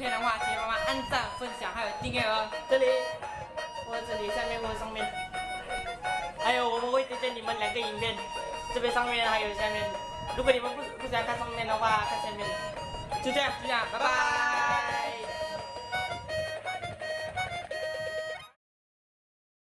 片的话，请帮忙按赞、分享还有订阅哦。这里下面或上面，还有我们会推荐你们两个影片，这边上面还有下面。如果你们不想看上面的话，看下面。就这样，拜拜。